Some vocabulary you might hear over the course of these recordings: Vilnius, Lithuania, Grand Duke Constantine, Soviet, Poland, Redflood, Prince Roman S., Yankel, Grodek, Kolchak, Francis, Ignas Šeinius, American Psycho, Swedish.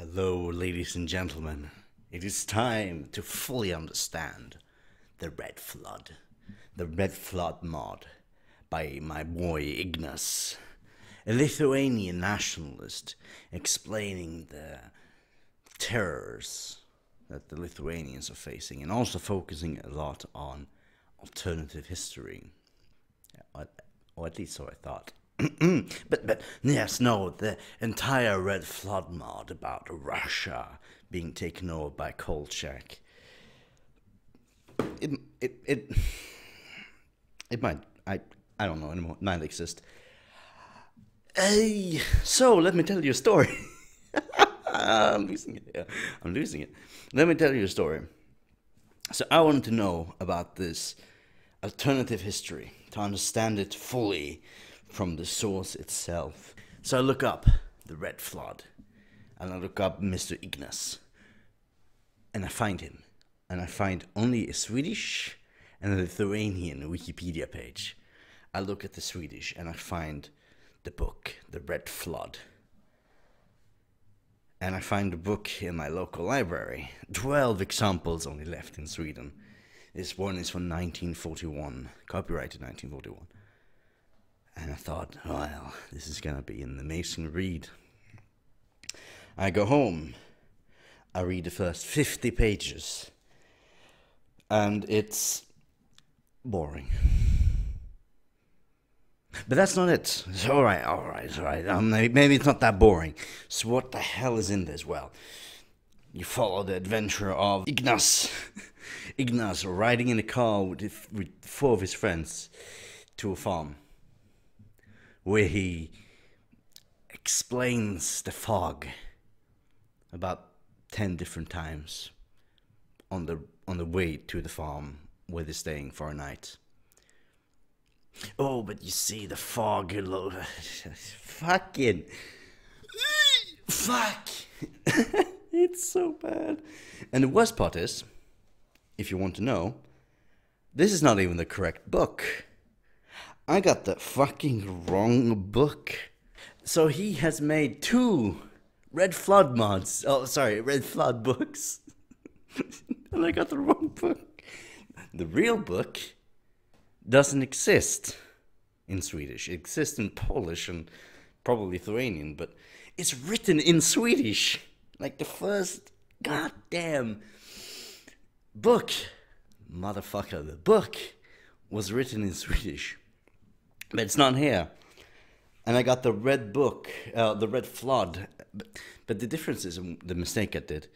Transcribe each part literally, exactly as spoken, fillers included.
Hello, ladies and gentlemen. It is time to fully understand the Red Flood, the Red Flood mod by my boy Ignas, a Lithuanian nationalist explaining the terrors that the Lithuanians are facing and also focusing a lot on alternative history, or at least so I thought. but but yes, no, the entire Red Flood mod about Russia being taken over by Kolchak. It it it it might I I don't know anymore. It might exist. Hey, so let me tell you a story. I'm losing it. Yeah, I'm losing it. Let me tell you a story. So I wanted to know about this alternative history to understand it fully from the source itself. So I look up the Red Flood, and I look up Mister Ignas, and I find him, and I find only a Swedish and a Lithuanian Wikipedia page. I look at the Swedish, and I find the book, The Red Flood, and I find the book in my local library. Twelve examples only left in Sweden. This one is from nineteen forty-one, copyrighted nineteen forty-one. And I thought, well, this is going to be an amazing read. I go home. I read the first fifty pages. And it's boring. But that's not it. It's all right, all right, all right. Um, maybe it's not that boring. So what the hell is in this? Well, you follow the adventure of Ignas. Ignas riding in a car with, with four of his friends to a farm, where he explains the fog about ten different times on the on the way to the farm where they're staying for a night. Oh, but you see the fog, you lo fucking fuck. It's so bad. And the worst part is, if you want to know, this is not even the correct book. I got the fucking wrong book. So he has made two Red Flood mods. Oh, sorry, Red Flood books. And I got the wrong book. The real book doesn't exist in Swedish. It exists in Polish and probably Lithuanian, but it's written in Swedish. Like the first goddamn book. Motherfucker, the book was written in Swedish. But it's not here, and I got the red book, uh, the Red Flood. But, but the difference is the mistake I did.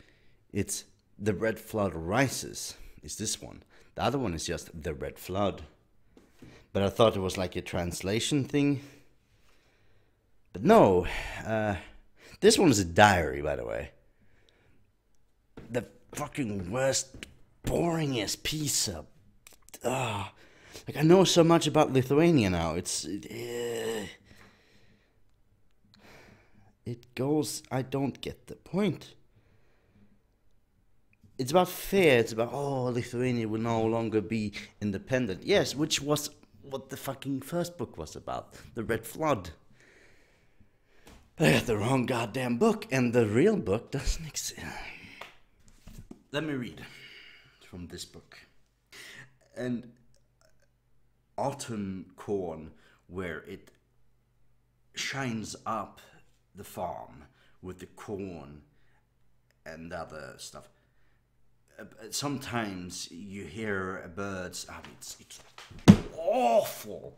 It's The Red Flood Rises. Is this one? The other one is just The Red Flood. But I thought it was like a translation thing. But no, uh, this one is a diary, by the way. The fucking worst, boringest piece of. Ah. Uh, Like, I know so much about Lithuania now, it's... It, uh, it goes... I don't get the point. It's about fear, it's about, oh, Lithuania will no longer be independent. Yes, which was what the fucking first book was about, The Red Flood. They got the wrong goddamn book, and the real book doesn't exist. Let me read from this book. And... autumn corn, where it shines up the farm with the corn and other stuff. Uh, sometimes you hear birds. I mean, it's, it's awful,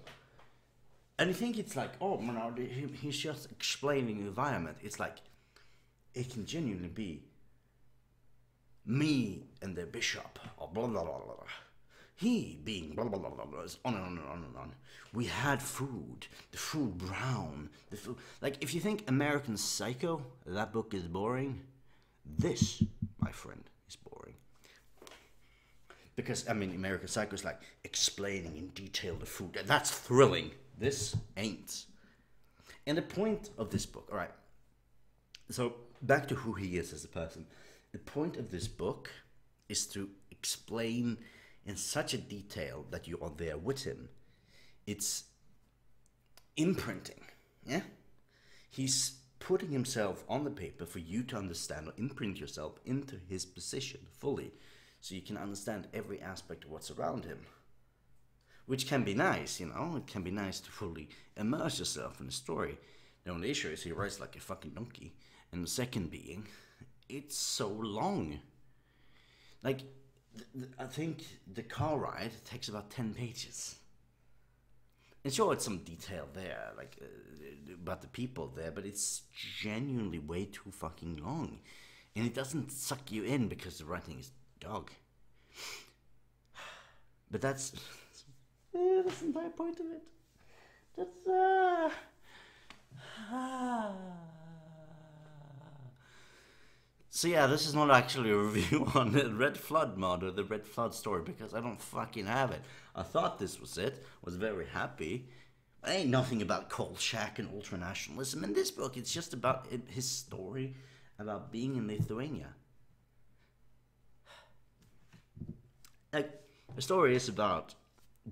and you think it's like, oh, no, he's just explaining the environment. It's like it can genuinely be me and the bishop, or blah blah blah blah. He being blah, blah, blah, blah, blah, on and on and on and on. We had food, the food brown, the food... Like, if you think American Psycho, that book is boring, this, my friend, is boring. Because, I mean, American Psycho is like explaining in detail the food. That's thrilling. This ain't. And the point of this book, all right. So, back to who he is as a person. The point of this book is to explain... in such a detail that you are there with him. It's imprinting, yeah? He's putting himself on the paper for you to understand or imprint yourself into his position fully, so you can understand every aspect of what's around him. Which can be nice, you know, it can be nice to fully immerse yourself in the story. The only issue is he writes like a fucking donkey. And the second being, it's so long. Like, th th I think the car ride takes about ten pages. And sure, it's some detail there, like, uh, about the people there, but it's genuinely way too fucking long. And it doesn't suck you in because the writing is dog. But that's... that's the entire point of it. That's, uh... So yeah, this is not actually a review on the Redflood mod or the Redflood story, because I don't fucking have it. I thought this was it, was very happy. But ain't nothing about Kolchak and ultranationalism in this book. It's just about his story about being in Lithuania. Like, the story is about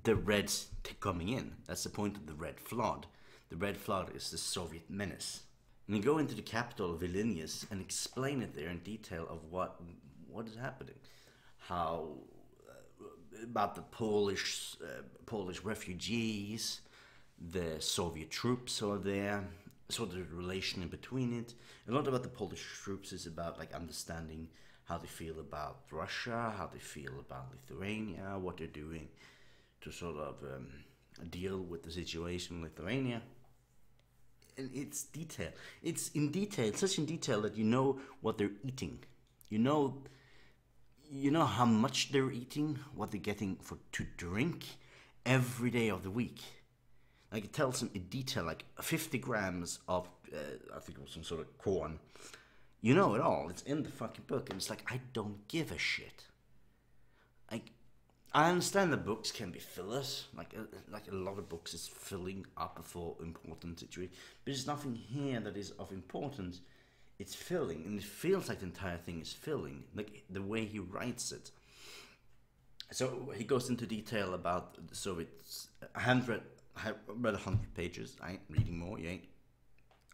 the Reds coming in. That's the point of the Red Flood. The Red Flood is the Soviet menace. And you go into the capital of Vilnius and explain it there in detail of what what is happening, how uh, about the Polish uh, Polish refugees, the Soviet troops are there, sort of the relation in between it. A lot about the Polish troops is about like understanding how they feel about Russia, how they feel about Lithuania, what they're doing to sort of um, deal with the situation in Lithuania. And it's detail. It's in detail, it's such in detail that you know what they're eating. You know, you know how much they're eating, what they're getting for to drink every day of the week. Like it tells them in detail, like fifty grams of, uh, I think it was some sort of corn. You know it all. It's in the fucking book. And it's like, I don't give a shit. Like, I understand that books can be fillers, like a, like a lot of books is filling up for important situations, but there's nothing here that is of importance. It's filling, and it feels like the entire thing is filling, like the way he writes it. So he goes into detail about the Soviets. I haven't read, I read a hundred pages, I ain't reading more, you ain't,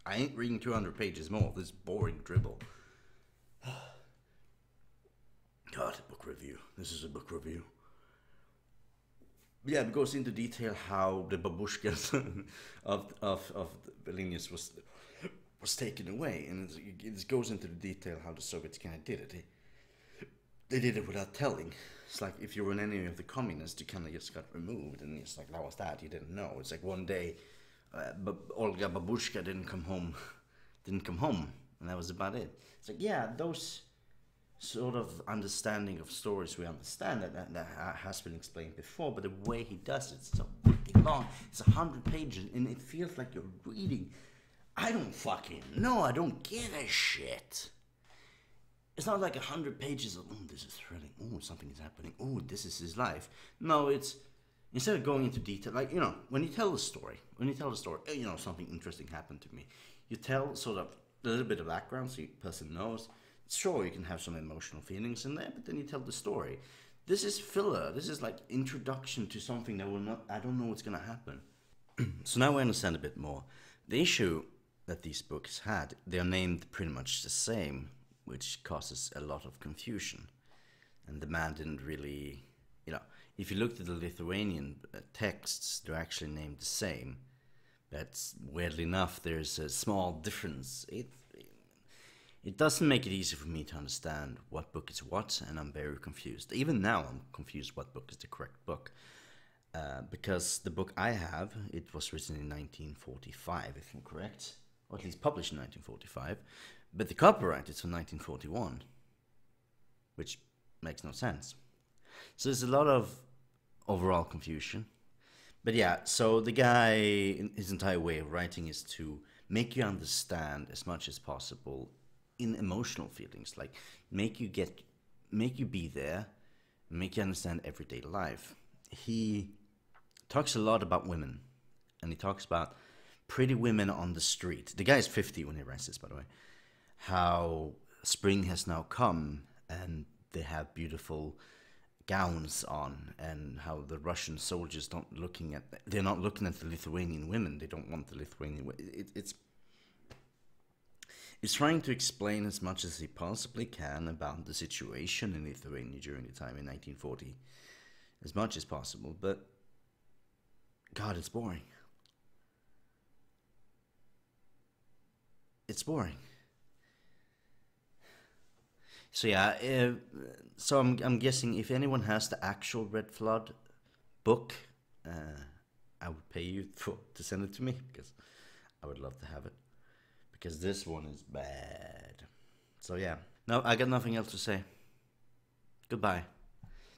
I ain't reading two hundred pages more, this boring dribble. God, a book review, this is a book review. Yeah, it goes into detail how the babushkas of of of Vilnius was was taken away, and it goes into the detail how the Soviets kind of did it. They, they did it without telling. It's like if you were an enemy of the communists, you kind of just got removed, and it's like that was that. You didn't know. It's like one day, uh, but Olga Babushka didn't come home, didn't come home, and that was about it. It's like yeah, those. Sort of understanding of stories, we understand that, that that has been explained before, but the way he does it, it's so fucking long. It's a hundred pages, and it feels like you're reading. I don't fucking know. I don't give a shit. It's not like a hundred pages of oh, this is thrilling. Oh, something is happening. Oh, this is his life. No, it's instead of going into detail, like you know, when you tell the story, when you tell the story, you know, something interesting happened to me. You tell sort of a little bit of background so the person knows. Sure, you can have some emotional feelings in there, but then you tell the story. This is filler. This is like introduction to something that will not... I don't know what's going to happen. So now we understand a bit more. The issue that these books had, they are named pretty much the same, which causes a lot of confusion. And the man didn't really... You know, if you looked at the Lithuanian uh, texts, they're actually named the same. But weirdly enough, there's a small difference. It... It doesn't make it easy for me to understand what book is what, and I'm very confused. Even now I'm confused what book is the correct book. Uh, because the book I have, it was written in nineteen forty-five, if I'm correct. Or at least published in nineteen forty-five. But the copyright is from nineteen forty-one. Which makes no sense. So there's a lot of overall confusion. But yeah, so the guy, his entire way of writing is to make you understand as much as possible in emotional feelings, like make you get, make you be there, make you understand everyday life. He talks a lot about women, and he talks about pretty women on the street. The guy is fifty when he writes this, by the way. How spring has now come, and they have beautiful gowns on, and how the Russian soldiers don't looking at, they're not looking at the Lithuanian women. They don't want the Lithuanian. It, it's is trying to explain as much as he possibly can about the situation in Lithuania during the time in nineteen forty, as much as possible, but God, it's boring. It's boring. So yeah, uh, so I'm, I'm guessing if anyone has the actual Redflood book, uh, I would pay you for, to send it to me, because I would love to have it. Because this one is bad. So yeah, no, I got nothing else to say. Goodbye.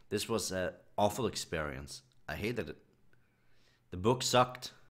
This was an awful experience. I hated it. The book sucked.